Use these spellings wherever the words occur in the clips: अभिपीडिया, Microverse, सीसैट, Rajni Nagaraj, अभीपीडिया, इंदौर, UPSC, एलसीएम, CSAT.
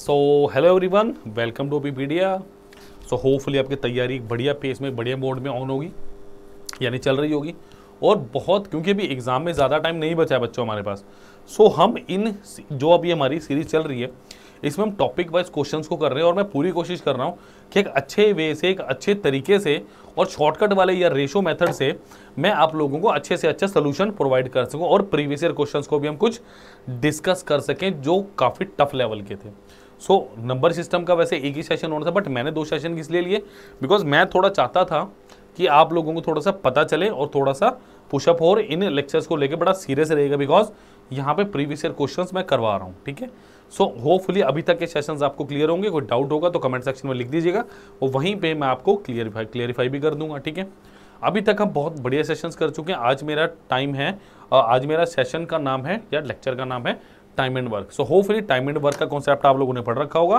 So hello everyone, welcome to अभिपीडिया। So hopefully आपकी तैयारी बढ़िया पेस में, बढ़िया मोड में ऑन होगी, यानी चल रही होगी। और बहुत, क्योंकि अभी एग्ज़ाम में ज़्यादा टाइम नहीं बचा है बच्चों हमारे पास, सो हम इन जो अभी हमारी सीरीज़ चल रही है इसमें हम टॉपिक वाइज क्वेश्चंस को कर रहे हैं। और मैं पूरी कोशिश कर रहा हूँ कि एक अच्छे वे से, एक अच्छे तरीके से और शॉर्टकट वाले या रेशो मेथड से मैं आप लोगों को अच्छे से अच्छा सलूशन प्रोवाइड कर सकूँ। और प्रीवियस ईयर क्वेश्चंस को भी हम कुछ डिस्कस कर सकें जो काफ़ी टफ लेवल के थे। सो नंबर सिस्टम का वैसे एक ही सेशन होना था, बट मैंने दो सेशन इसलिए लिए बिकॉज मैं थोड़ा चाहता था कि आप लोगों को थोड़ा सा पता चले और थोड़ा सा पुशअप हो। और इन लेक्चर्स को लेकर बड़ा सीरियस रहेगा बिकॉज यहाँ पे प्रीवियस ईयर क्वेश्चंस मैं करवा रहा हूँ, ठीक है। सो होपफुली अभी तक के सेशंस आपको क्लियर होंगे। कोई डाउट होगा तो कमेंट सेक्शन में लिख दीजिएगा और वहीं पे मैं आपको क्लियरिफाई भी कर दूंगा, ठीक है। अभी तक हम बहुत बढ़िया सेशंस कर चुके हैं। आज मेरा सेशन का नाम है या लेक्चर का नाम है time and work. So hopefully time and work का कॉन्सेप्ट आप लोगों ने पढ़ रखा होगा।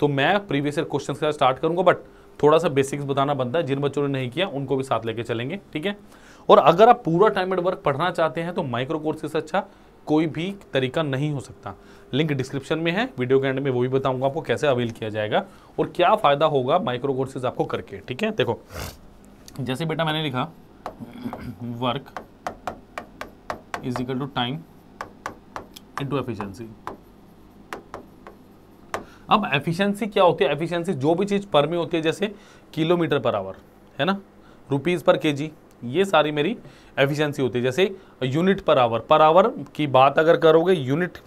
तो मैं प्रीवियस ईयर क्वेश्चन के साथ स्टार्ट करूँगा, बट थोड़ा सा बेसिक्स बताना बनता है। जिन बच्चों ने नहीं किया उनको भी साथ लेके चलेंगे, ठीक है। और अगर आप पूरा टाइम एंड वर्क पढ़ना चाहते हैं तो माइक्रो कोर्सेस से अच्छा कोई भी तरीका नहीं हो सकता। लिंक डिस्क्रिप्शन में है, वीडियो के एंड में वो भी बताऊंगा आपको कैसे अवेल किया जाएगा और क्या फ़ायदा होगा माइक्रो कोर्सेज आपको करके, ठीक है। देखो जैसे बेटा मैंने लिखा work is equal to time into efficiency. अब एफिशिएंसी क्या होती है? एफिशिएंसी जो भी चीज़ पर में होती है, जैसे किलोमीटर पर आवर है ना, रुपीज़ पर केजी, ये सारी मेरी एफिशिएंसी होती है। जैसे यूनिट पर आवर की बात अगर करोगे, यूनिट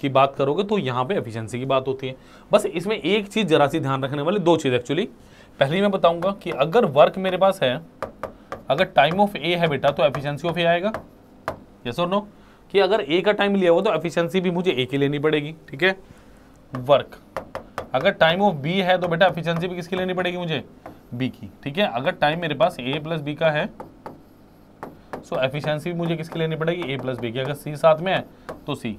की बात करोगे तो यहाँ पे एफिशिएंसी की बात होती है। बस इसमें एक चीज़ जरा सी ध्यान रखने वाली, दो चीज़ एक्चुअली। पहली मैं बताऊँगा कि अगर वर्क मेरे पास है, अगर टाइम ऑफ ए है बेटा तो एफिशिएंसी ऑफ ए आएगा, यस और नो। कि अगर ए का टाइम लिया हुआ तो एफिशिएंसी भी मुझे ए की लेनी पड़ेगी, ठीक है। वर्क अगर टाइम ऑफ बी है तो बेटा एफिशिएंसी भी किसकी लेनी पड़ेगी मुझे, बी की, ठीक है। अगर टाइम मेरे पास ए प्लस बी का है सो एफिशिएंसी भी मुझे किसकी लेनी पड़ेगी, ए प्लस बी की। अगर सी साथ में है तो सी।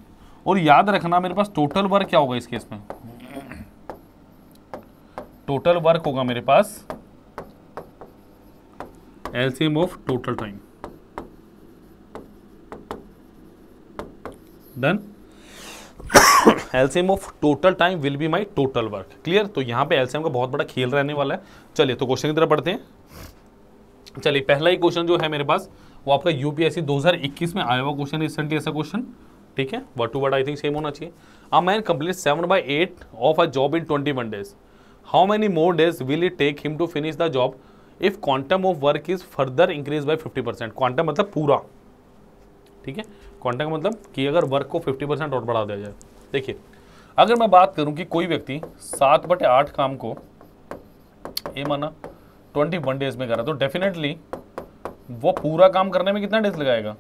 और याद रखना मेरे पास टोटल वर्क क्या होगा इस केस में, टोटल वर्क होगा मेरे पास एलसीएम of total time. Done, एलसीएम of total time will be my total work, clear. तो यहाँ पे एलसीएम का बहुत बड़ा खेल रहने वाला है। चलिए तो क्वेश्चन की तरफ बढ़ते हैं। चलिए पहला ही क्वेश्चन जो है मेरे पास वो आपका यूपीएससी 2021 में आया हुआ क्वेश्चन, रिसेंटली ऐसा क्वेश्चन, ठीक है। Word to word I think same होना चाहिए। A man complete 7/8 of a job in 21 days, how many more days will it take him to finish the job if quantum of work is further increase by 50%। Quantum मतलब पूरा, ठीक है। Quantum मतलब कि अगर work को 50% और बढ़ा दिया जाए। देखिए अगर मैं बात करूं कि कोई व्यक्ति 7/8 काम को ये माना 21 डेज में कर रहा, तो डेफिनेटली वो पूरा काम करने में कितना डेज लगाएगा,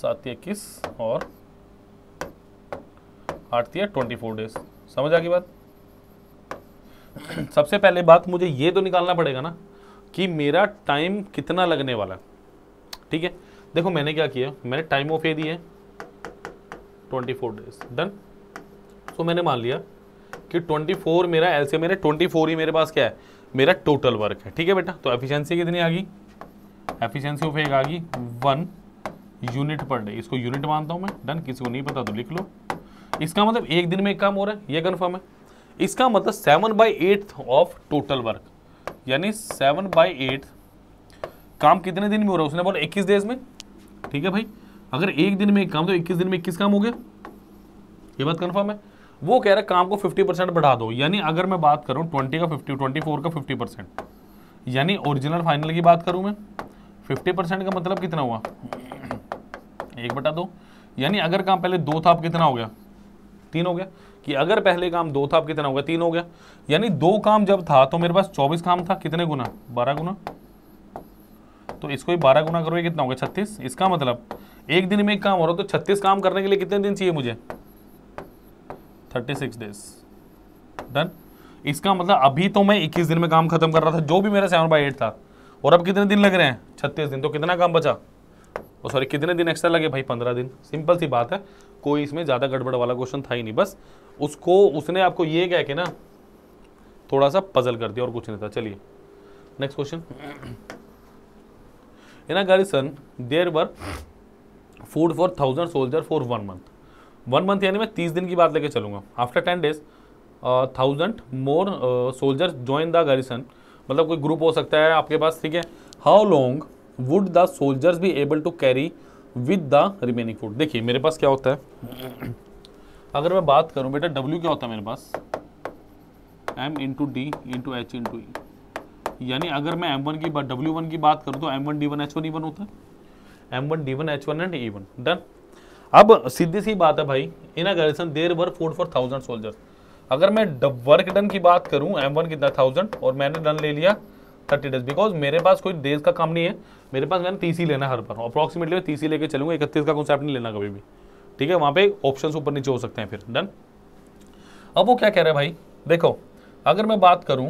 7/21 और 8/24 डेज। समझ आ गई बात। सबसे पहले बात मुझे ये तो निकालना पड़ेगा ना कि मेरा टाइम कितना लगने वाला, ठीक है। देखो मैंने क्या किया, मैंने टाइम ऑफ ए दिए 24 डेज। डन, तो मैंने मान लिया कि 24 मेरा एलसीएम, मेरे 24 ही मेरे पास क्या है, मेरा टोटल वर्क है, ठीक है बेटा। तो एफिशिएंसी कितनी आ गई, एफिशिएंसी ऑफ ए आ गई 1 यूनिट पर डे। इसको यूनिट मानता हूँ मैं, डन। किसी को नहीं पता तो लिख लो। इसका मतलब एक दिन में एक काम हो रहा है, ये कन्फर्म है। इसका मतलब 7/8 ऑफ टोटल वर्क, यानी 7/8 काम कितने दिन में हो रहा है, उसने बोला 21 डेज में, ठीक है भाई। अगर एक दिन में एक काम तो 21 दिन में 21 काम हो गया, ये बात कन्फर्म है। वो कह रहा है काम को 50% बढ़ा दो, यानी अगर मैं बात करूँ 20 का 50, 24 का 50%, यानी ओरिजिनल फाइनल की बात करूँ मैं, 50% का मतलब कितना हुआ 1/2। यानी अगर काम पहले 2 था अब कितना हो गया, 3 हो गया। कि अगर पहले काम 2 था अब कितना हो गया, 3 हो गया। यानी 2 काम जब था तो मेरे पास 24 काम था, कितने गुना, 12 गुना। तो इसको ही 12 गुना करोगे कितना हो गया, 36। इसका मतलब एक दिन में एक काम हो रहा है तो 36 काम करने के लिए कितने दिन चाहिए मुझे, 36 डेज। डन, इसका मतलब अभी तो मैं 21 दिन में काम खत्म कर रहा था जो भी मेरा 7/8 था, और अब कितने दिन लग रहे हैं, 36 दिन। तो कितना काम बचा, और सॉरी कितने दिन एक्स्ट्रा लगे भाई, 15 दिन। सिंपल सी बात है, कोई इसमें ज़्यादा गड़बड़ वाला क्वेश्चन था ही नहीं। बस उसको उसने आपको ये कह के ना थोड़ा सा पजल कर दिया और कुछ नहीं था। चलिए next question. In a garden there were food for 1000 soldier for 1 month. 1 month यानी मैं 30 दिन की बात लेके चलूँगा। After 10 days 1000 more soldier join the garrison, मतलब कोई ग्रुप हो सकता है आपके पास, ठीक है। How long would the soldiers be able to carry with the remaining food. देखिए मेरे पास क्या होता है, अगर मैं बात करूँ बेटा W क्या होता है मेरे पास, M into D into H into E, यानी अगर मैं M1 की बात W1 की बात करूँ तो M1 D1 H1 E1 होता है, M1 D1 H1 and E1 done. अब सीधी सी बात है भाई, in a garrison there were food for 1000 soldiers. अगर मैं वर्क डन की बात करूं, M1 कितना 1000 और मैंने डन ले लिया 30 डेज, बिकॉज मेरे पास कोई डेज का काम नहीं है, मेरे पास मैंने 30 ही लेना हर बार, अप्रॉक्सीमेटली मैं 30 ही लेके चलूंगा, 31 का कॉन्सेप्ट नहीं लेना कभी भी, ठीक है। वहाँ पे ऑप्शन ऊपर नीचे हो सकते हैं फिर डन। अब वो क्या कह रहा है भाई, देखो अगर मैं बात करूँ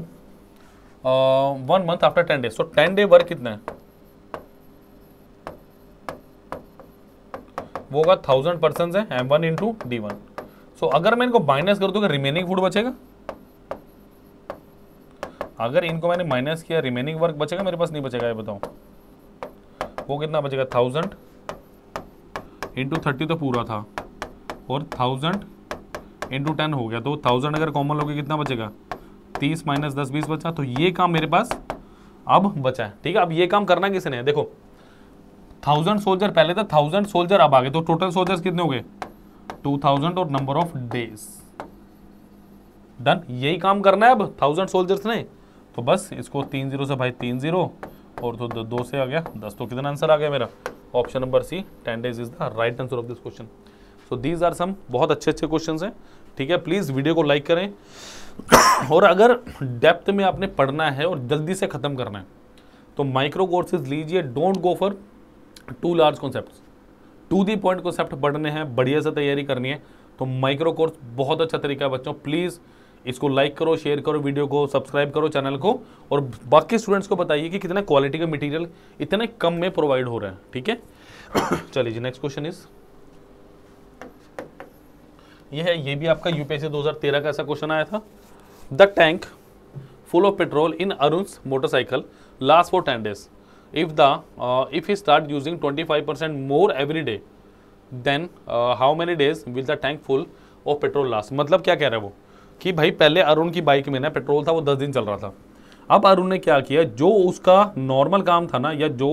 1 month after 10 days, so 10 day work कितना है वो होगा 1000 पर्सन है M1 इंटू D1। सो अगर मैं इनको माइनस कर दूंगा रिमेनिंग फूड बचेगा, अगर इनको मैंने माइनस किया रिमेनिंग वर्क बचेगा मेरे पास, नहीं बचेगा ये बताओ, वो कितना बचेगा 1000 इंटू 30 तो पूरा था और 1000 इंटू 10 हो गया, तो 1000 अगर कॉमन लोगे कितना बचेगा 30 माइनस 10 20 बचा, तो ये काम मेरे पास अब बचा है, ठीक है। अब ये काम करना किसी ने, देखो 1000 सोल्जर पहले था, 1000 सोल्जर अब आ गए, तो टोटल सोल्जर्स कितने हो गए 2000 और नंबर ऑफ डेज डन। यही काम करना है अब 1000 सोल्जर्स ने, तो बस इसको 30 से भाई 30 और तो 2 से आ गया 10, तो कितना आंसर आ गया मेरा option number C 10 days is the right answer of this question. So these are some बहुत अच्छे अच्छे क्वेश्चंस हैं, ठीक है। प्लीज़ वीडियो को लाइक करें और अगर डेप्थ में आपने पढ़ना है और जल्दी से ख़त्म करना है तो माइक्रो कोर्सेज लीजिए, don't go for too large concept, to the point concept पढ़ने हैं, बढ़िया से तैयारी करनी है तो माइक्रो कोर्स बहुत अच्छा तरीका है बच्चों। प्लीज़ इसको लाइक करो, शेयर करो, वीडियो को सब्सक्राइब करो चैनल को, और बाकी स्टूडेंट्स को बताइए कि कितना क्वालिटी का मटेरियल इतने कम में प्रोवाइड हो रहा है, ठीक है। चलिए जी नेक्स्ट क्वेश्चन इज ये है, ये भी आपका यूपीएससी 2013 का ऐसा क्वेश्चन आया था। The tank full of petrol in Arun's motorcycle last for 10 days if he start using 25% more every day, then how many days will the tank full of petrol last? मतलब क्या कह रहा है वो कि भाई पहले अरुण की बाइक में ना पेट्रोल था वो 10 दिन चल रहा था, अब अरुण ने क्या किया, जो उसका नॉर्मल काम था ना या जो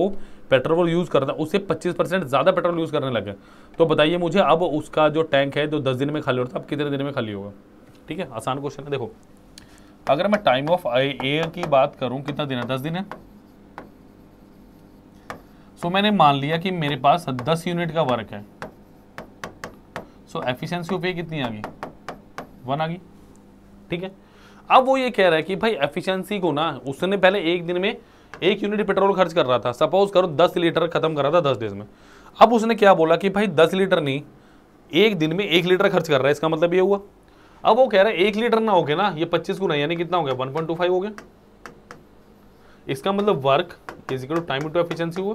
पेट्रोल यूज़ करता उससे 25% ज़्यादा पेट्रोल यूज़ करने लगे, तो बताइए मुझे अब उसका जो टैंक है जो 10 दिन में खाली होता है अब कितने दिन में खाली होगा, ठीक है। आसान क्वेश्चन है। देखो अगर मैं टाइम ऑफ एयर की बात करूँ कितना दिन है 10 दिन है, तो मैंने मान लिया कि मेरे पास 10 यूनिट का वर्क है, सो एफिशिएंसी पे कितनी आ गई 1 आ गई, ठीक है। अब वो ये कह रहा है कि भाई एफिशिएंसी को ना उसने पहले एक दिन में 1 यूनिट पेट्रोल खर्च कर रहा था, सपोज करो 10 लीटर खत्म कर रहा था 10 डेज में, अब उसने क्या बोला कि भाई 10 लीटर नहीं एक दिन में 1 लीटर खर्च कर रहा है, इसका मतलब ये हुआ अब वो कह रहा है 1 लीटर ना हो गया ना ये 25 गुना यानी कितना हो गया 1.25 हो गया, इसका मतलब work is equal to time into efficiency हुआ।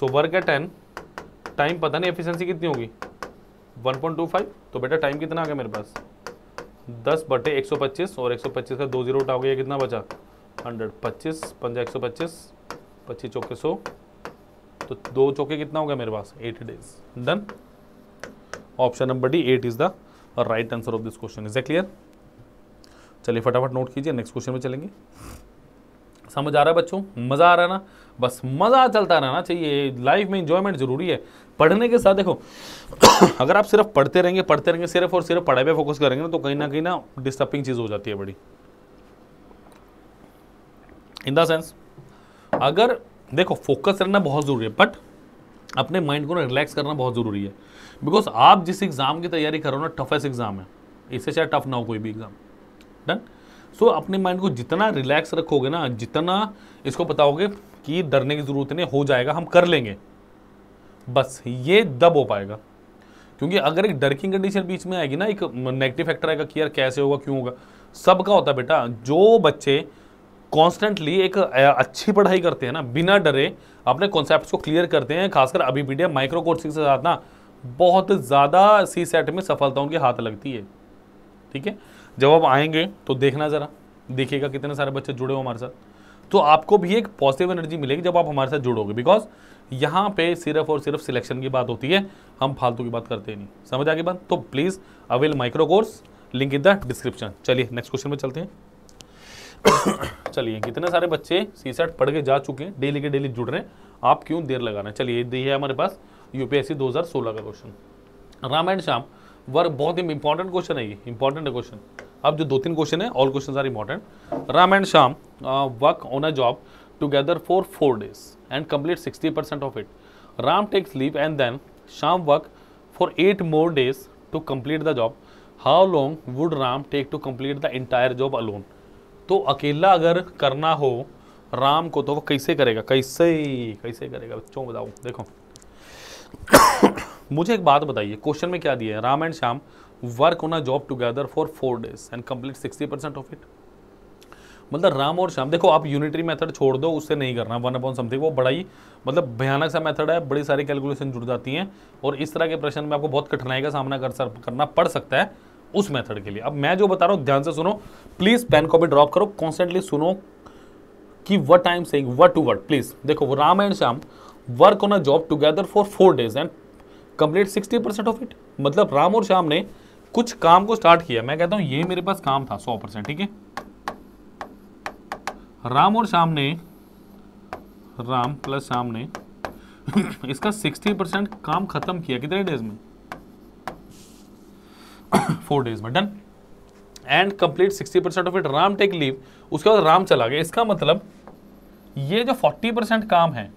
सो वर्क है 10 टाइम पता नहीं एफिशिएंसी कितनी होगी 1.25, तो बेटा टाइम कितना आ गया मेरे पास 10/125 और 125 का 2 0 उठा गया कितना बचा 100, 25 × 125 25 × 100 तो 2 × 4 कितना हो गया मेरे पास 8 days done. Option number D 8 is the right answer of this question. Is a clear? चलिए फटाफट नोट कीजिए, नेक्स्ट क्वेश्चन में चलेंगे। समझ आ रहा है बच्चों? मज़ा आ रहा है ना? बस मज़ा चलता रहना चाहिए लाइफ में, इंजॉयमेंट ज़रूरी है पढ़ने के साथ। देखो अगर आप सिर्फ पढ़ते रहेंगे सिर्फ और सिर्फ पढ़ाई पे फोकस करेंगे ना तो कहीं ना डिस्टर्बिंग चीज़ हो जाती है बड़ी, इन द सेंस। अगर देखो फोकस रहना बहुत ज़रूरी है बट अपने माइंड को ना रिलैक्स करना बहुत ज़रूरी है, बिकॉज आप जिस एग्ज़ाम की तैयारी करो ना टफेस्ट एग्ज़ाम है, इससे शायद टफ ना हो कोई भी एग्ज़ाम डन। सो अपने माइंड को जितना रिलैक्स रखोगे ना, जितना इसको बताओगे कि डरने की ज़रूरत नहीं, हो जाएगा हम कर लेंगे, बस ये दब हो पाएगा। क्योंकि अगर एक डर की कंडीशन बीच में आएगी ना, एक नेगेटिव फैक्टर आएगा कि यार कैसे होगा क्यों होगा, सबका होता है बेटा। जो बच्चे कॉन्स्टेंटली एक अच्छी पढ़ाई करते हैं ना, बिना डरे अपने कॉन्सेप्ट को क्लियर करते हैं, खासकर अभीपीडिया माइक्रो कोर्सिंग के साथ ना बहुत ज़्यादा सीसैट में सफलता उनके हाथ लगती है, ठीक है। जब आप आएंगे तो देखना ज़रा, देखिएगा कितने सारे बच्चे जुड़े हो हमारे साथ, तो आपको भी एक पॉजिटिव एनर्जी मिलेगी जब आप हमारे साथ जुड़ोगे, बिकॉज यहाँ पे सिर्फ और सिर्फ सिलेक्शन की बात होती है, हम फालतू की बात करते नहीं। समझ आगे बात, तो please avail micro course, link in the description. चलिए नेक्स्ट क्वेश्चन में चलते हैं। चलिए कितने सारे बच्चे सीसैट पढ़ के जा चुके हैं, डेली के डेली जुड़ रहे हैं, आप क्यों देर लगाना। चलिए ये है हमारे पास यूपीएससी 2016 का question, Ram and Shyam work. बहुत ही इंपॉर्टेंट क्वेश्चन है, ये इंपॉर्टेंट है क्वेश्चन। अब जो 2-3 क्वेश्चन है, all question are important. Ram and Shyam work on a job together for 4 days and complete 60% of it. Ram takes leave and then Shyam work for 8 more days to complete the job. How long would Ram take to complete the entire job alone? तो अकेला अगर करना हो राम को तो वो कैसे करेगा, कैसे करेगा बच्चों बताओ। देखो मुझे एक बात बताइए, क्वेश्चन में क्या दिया है, Ram and Shyam work on a job together for 4 days and complete 60% of it. मतलब राम और श्याम, देखो आप यूनिटरी मेथड छोड़ दो, उससे नहीं करना 1/something, वो बड़ा ही मतलब भयानक सा मेथड है, बड़ी सारी कैलकुलेशन जुड़ जाती हैं और इस तरह के प्रश्न में आपको बहुत कठिनाई का सामना करना पड़ सकता है उस मेथड के लिए। अब मैं जो बता रहा हूँ ध्यान से सुनो, प्लीज़ पेन कॉपी ड्रॉप करो, कॉन्स्टेंटली सुनो कि what I am saying word to word please. देखो Ram and Shyam work on a job together for 4 days and complete 60% of it. मतलब राम और श्याम ने कुछ काम को स्टार्ट किया, मैं कहता हूँ ये मेरे पास काम था 100%, ठीक है। राम प्लस श्याम ने इसका 60% काम खत्म किया कितने डेज में, 4 days में, done and complete 60% of it. Ram take leave, उसके बाद राम चला गया। इसका मतलब ये जो 40% काम है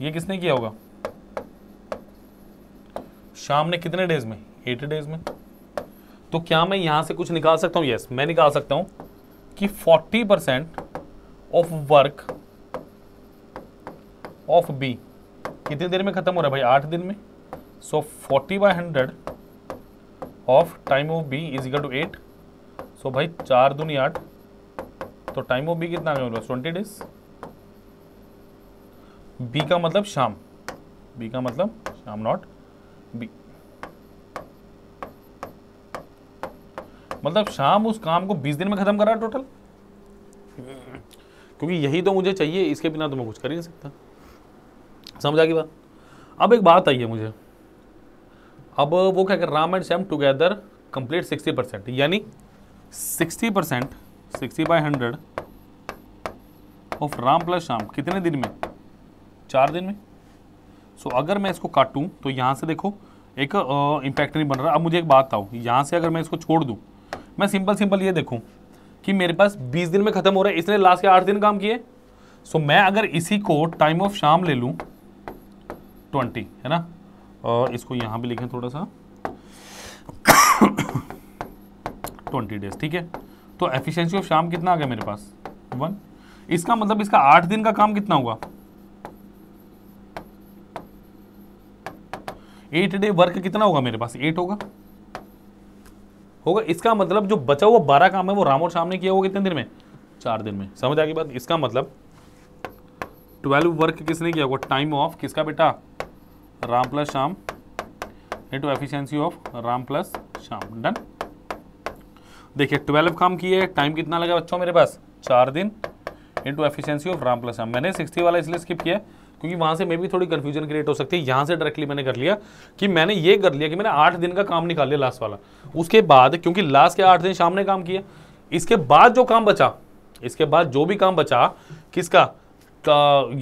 ये किसने किया होगा, श्याम ने, कितने डेज में, 8 days में। तो क्या मैं यहाँ से कुछ निकाल सकता हूँ, यस मैं निकाल सकता हूँ कि 40% ऑफ वर्क ऑफ बी कितनी देर में खत्म हो रहा है भाई, 8 दिन में। So 40/100 of time of B is equal to 8। So भाई 4 दूनी 8, तो टाइम ऑफ बी कितना आ गया, 20 days। बी का मतलब शाम, नॉट बी, मतलब शाम उस काम को 20 दिन में खत्म कर रहा है टोटल, क्योंकि यही तो मुझे चाहिए, इसके बिना तो मैं कुछ कर ही नहीं सकता। समझ आ गई बात। अब एक बात आई है मुझे, अब वो क्या कर, Ram and Shyam together complete 60%, यानी 60% 60/100 ऑफ राम प्लस श्याम कितने दिन में, 4 दिन में। सो अगर मैं इसको काटूं तो यहाँ से देखो एक इम्पैक्ट नहीं बन रहा। अब मुझे एक बात बताओ, यहाँ से अगर मैं इसको छोड़ दूँ, मैं सिंपल ये देखूं कि मेरे पास 20 दिन में खत्म हो रहा है, इसने लास्ट के 8 दिन काम किए। सो मैं अगर इसी को टाइम ऑफ शाम ले लूं 20, है ना, और इसको यहाँ भी लिखें थोड़ा सा 20 days, ठीक है। तो एफिशिएंसी ऑफ शाम कितना आ गया मेरे पास, 1। इसका मतलब इसका 8 दिन का काम कितना हुआ, 8 day वर्क कितना होगा मेरे पास, 8 होगा। इसका मतलब जो बचा हुआ 12 काम है वो राम और श्याम ने किया होगा कितने दिन में, 4 दिन में। समझ आ गई बात। इसका मतलब 12 वर्क किसने किया होगा, टाइम ऑफ किसका बेटा, Ram plus Shyam into efficiency of Ram plus Shyam, done. देखिए 12 काम किए, टाइम कितना लगा बच्चों मेरे पास, 4 दिन into efficiency of Ram plus Shyam. मैंने 60 वाला इसलिए स्किप किया क्योंकि वहाँ से मे भी थोड़ी कन्फ्यूजन क्रिएट हो सकती है। यहाँ से डायरेक्टली मैंने कर लिया कि मैंने ये कर लिया कि मैंने 8 दिन का काम निकाल लिया लास्ट वाला, उसके बाद क्योंकि लास्ट के 8 दिन शाम ने काम किया, इसके बाद जो काम बचा, किसका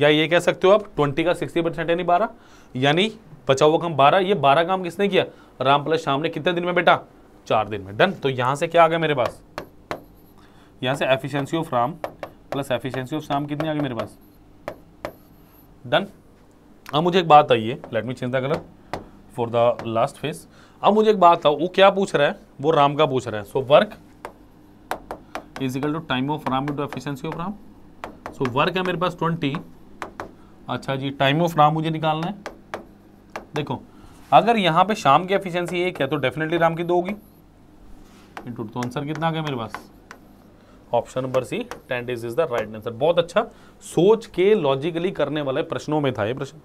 या ये कह सकते हो आप 20 का 60% यानी 12, यानी बचा हुआ काम 12। ये 12 काम किसने किया, राम प्लस श्याम ने, कितने दिन में बेटा, 4 दिन में, डन। तो यहाँ से क्या आ गया मेरे पास, यहाँ से efficiency of Ram plus efficiency of Shyam कितनी आ गई मेरे पास, डन। अब मुझे एक बात आई है, let me change the colour for the last phase. अब मुझे एक बात, वो क्या पूछ रहा है, वो राम का पूछ रहा है। So work is equal to time of Ram into efficiency of Ram. So work है मेरे पास 20, अच्छा जी टाइम ऑफ राम मुझे निकालना है। देखो अगर यहाँ पे शाम की एफिशिएंसी 1 है तो डेफिनेटली राम की 2 होगी, इनटू, तो आंसर कितना आ गया मेरे पास, option number C 10 days is the right answer. बहुत अच्छा सोच के लॉजिकली करने वाले प्रश्नों में था ये प्रश्न।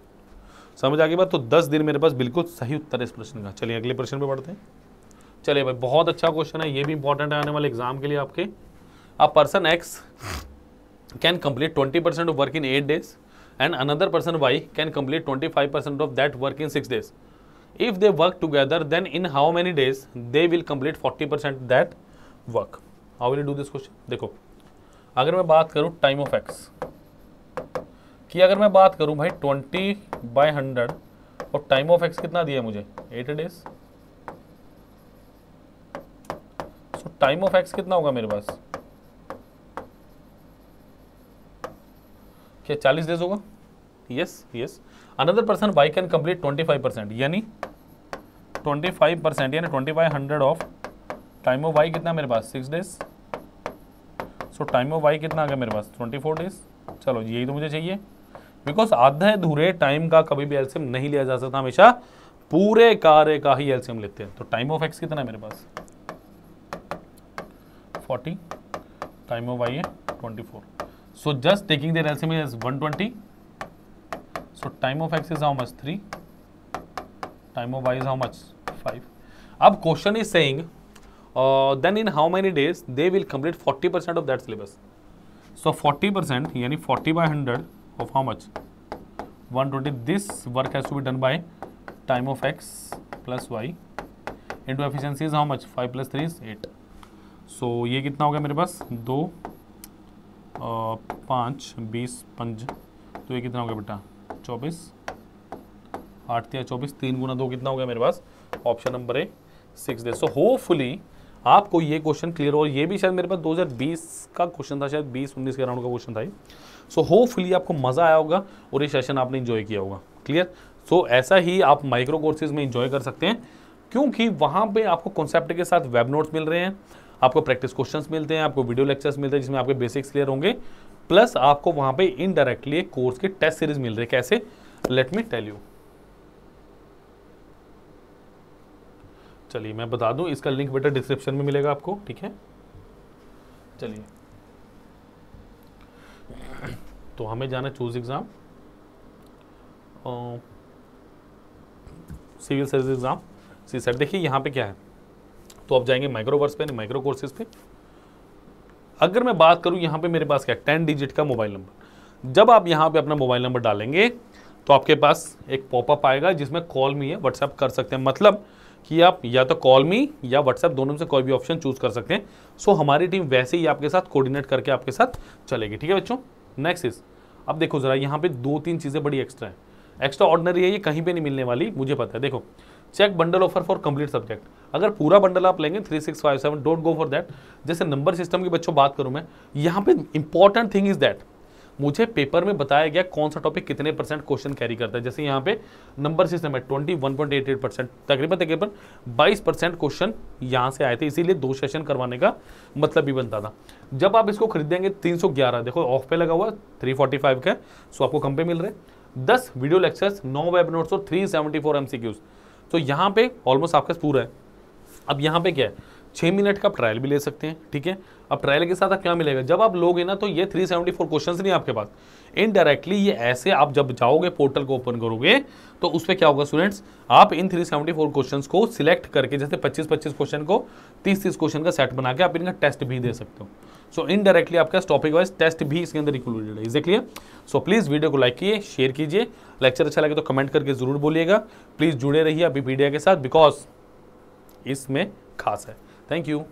समझ आ गई बात। तो 10 दिन मेरे पास बिल्कुल सही उत्तर है इस प्रश्न का। चलिए अगले प्रश्न पे बढ़ते हैं। चलिए भाई बहुत अच्छा क्वेश्चन है, ये भी इंपॉर्टेंट है आने वाले एग्जाम के लिए आपके। अब person X can complete 20% of work in 8 days and another person Y can complete 25% of that work in 6 days. If they work together, then in how many days they will complete 40% that work? How will you do this question? देखो, अगर मैं बात करूँ time of x कि अगर मैं बात करूँ भाई 20/100 और टाइम ऑफ एक्स कितना दिया मुझे 8 days, so time of X कितना होगा मेरे पास? क्या 40 डेज होगा? Yes yes. Another person Y can complete 25% यानी 20/100 ऑफ टाइम ऑफ वाई कितना मेरे पास 6 days, so time of Y कितना आ गया मेरे पास 24 डेज. चलो यही तो मुझे चाहिए, बिकॉज आधे अधूरे टाइम का कभी भी एलसीएम नहीं लिया जा सकता, हमेशा पूरे कार्य का ही एलसीएम लेते हैं. तो टाइम ऑफ एक्स कितना है मेरे पास 40, टाइम ऑफ वाई है 24, so just taking their एलसीएम is 120. So time of x is how much 3, time of y is how much 5. अब question is saying then in how many days they will complete 40% of that syllabus. So 40% यानी 40/100 of how much 120. This work has to be done by time of x plus y into efficiency is how much 5 + 3 is 8. So ये कितना होगा मेरे पास 2, 5, 20, 5, तो ये कितना होगा बेटा 24, 8 या 24, 3 × 2 कितना हो गया मेरे पास option number A 6 days. So hopefully आपको ये क्वेश्चन क्लियर हो, और ये भी शायद मेरे पास 2020 का क्वेश्चन था, शायद 20-19 के अराउंड का क्वेश्चन था ये. सो होपफुली आपको मज़ा आया होगा और ये सेशन आपने इन्जॉय किया होगा. क्लियर. सो ऐसा ही आप माइक्रो कोर्सेज में इंजॉय कर सकते हैं, क्योंकि वहाँ पर आपको कॉन्सेप्ट के साथ वेब नोट्स मिल रहे हैं, आपको प्रैक्टिस क्वेश्चंस मिलते हैं, आपको वीडियो लेक्चर्स मिलते हैं जिसमें आपके बेसिक्स क्लियर होंगे, प्लस आपको वहाँ पे इनडायरेक्टली एक कोर्स के टेस्ट सीरीज मिल रही है. कैसे? Let me tell you. चलिए मैं बता दूँ, इसका लिंक बेटा डिस्क्रिप्शन में मिलेगा आपको, ठीक है. चलिए तो हमें जाना choose exam, civil service exam CSAT. देखिए यहाँ पे क्या है, तो आप जाएंगे माइक्रोवर्स पे, माइक्रो कोर्सेज पे. अगर मैं बात करूं यहाँ पे मेरे पास क्या 10 डिजिट का मोबाइल नंबर. जब आप यहाँ पे अपना मोबाइल नंबर डालेंगे तो आपके पास एक पॉपअप आएगा जिसमें कॉल मी या व्हाट्सएप कर सकते हैं, मतलब कि आप या तो कॉल मी या व्हाट्सएप दोनों से कोई भी ऑप्शन चूज कर सकते हैं. सो हमारी टीम वैसे ही आपके साथ कोऑर्डिनेट करके आपके साथ चलेगी. ठीक है बच्चों. नेक्स्ट इज, अब देखो ज़रा यहाँ पर 2-3 चीज़ें बड़ी एक्स्ट्रा है, एक्स्ट्रा ऑर्डिनरी है, ये कहीं पर नहीं मिलने वाली, मुझे पता है. देखो check bundle offer for complete subject. अगर पूरा बंडल आप लेंगे 3657, डोंट गो फॉर दैट. जैसे नंबर सिस्टम की बच्चों बात करूं मैं, यहाँ पे इंपॉर्टेंट थिंग इज दैट मुझे पेपर में बताया गया कौन सा टॉपिक कितने % क्वेश्चन कैरी करता है. जैसे यहाँ पे नंबर सिस्टम है 21.88%, तकरीबन 22% क्वेश्चन यहाँ से आए थे, इसीलिए 2 सेशन करवाने का मतलब भी बनता था. जब आप इसको खरीदेंगे 311, देखो ऑफ पे लगा हुआ 345 का, सो आपको कम पे मिल रहे हैं. 10 वीडियो लेक्चर्स, 9 वेब नोट्स और 374 MCQs. तो यहाँ पे ऑलमोस्ट आपका पूरा है. अब यहाँ पे क्या है, 6 मिनट का आप ट्रायल भी ले सकते हैं. ठीक है. अब ट्रायल के साथ आप क्या मिलेगा, जब आप लोगे ना तो ये 374 क्वेश्चंस नहीं आपके पास, इनडायरेक्टली ये ऐसे आप जब जाओगे पोर्टल को ओपन करोगे तो उस पर क्या होगा स्टूडेंट्स, आप इन 374 क्वेश्चंस को सिलेक्ट करके जैसे 25-25 क्वेश्चन को 30-30 क्वेश्चन का सेट बना के आप इनका टेस्ट भी दे सकते हो. सो इनडायरेक्टली आपका टॉपिक वाइज टेस्ट भी इसके अंदर इंक्लूडेड है. Is clear. So please video को लाइक कीजिए, शेयर कीजिए, लेक्चर अच्छा लगे तो कमेंट करके जरूर बोलिएगा. प्लीज़ जुड़े रहिए अभी वीडियो के साथ, बिकॉज इसमें खास है. Thank you.